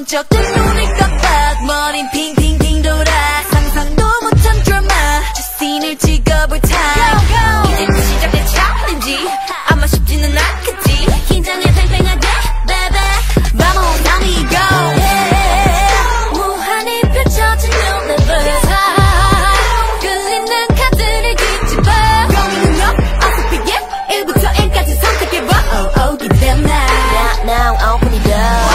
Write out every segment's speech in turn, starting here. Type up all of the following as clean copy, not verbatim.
번쩍 뜬 눈을 깜빡 머린 핑핑핑 돌아 상상도 못한 드라마 주신을 찍어볼 time 이제 시작된 챌린지 아마 쉽지는 않겠지 긴장해 팽팽하게 baby Vamos now we go yeah. 무한히 펼쳐진 universe 끌리는 카드를 뒤집어 공이 능력 어서 피해 1부터 N까지 선택해봐 Oh oh give them that Now open it up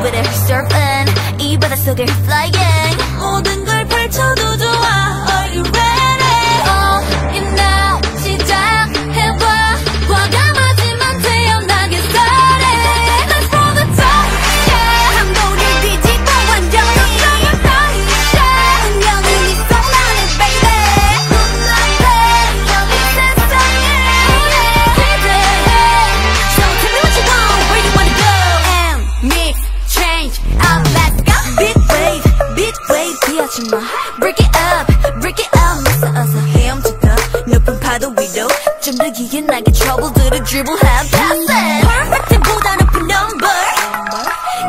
With it, surfing, 이 바다 속을 flying. 모든 걸 펼쳐도 좋아. Are you ready? All in now. 시작해봐. 과감하지만 태어나게 started. Let's from the top. Yeah, 한국을 뒤집어 완전히. Let's from the top. Yeah, 운명은 이상만해, baby. Moonlight, 여기 세상에. Yeah, so tell me what you want, where you wanna go, and mix. Up, let's go. Big wave, 피하지 마. Break it up, 어서 헤엄치다. 높은 파도 위로 좀 더 기이하게 trouble들을 dribble한 pass it. Perfect보다 높은 number.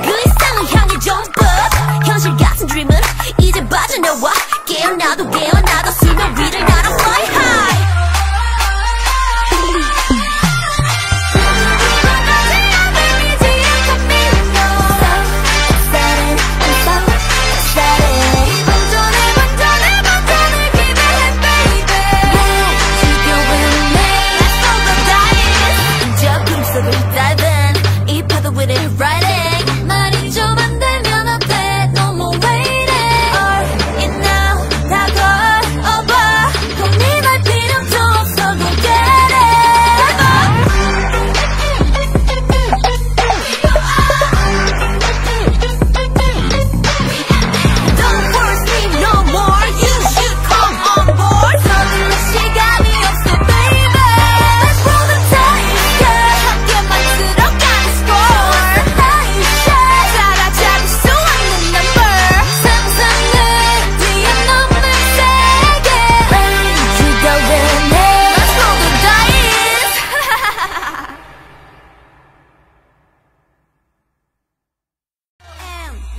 그 이상을 향해 jump up. 현실 같은 dream은 이제 빠져나와. 깨어나도 수면 위를 날아 fly high.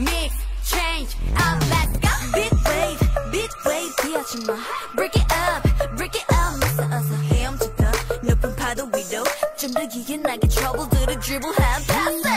Mix, change, up, let's go. Big wave, 피하지 마. Break it up, 어서 헤엄치다. 높은 파도 위로 좀 더 기이하게 trouble들을 dribble한 pass.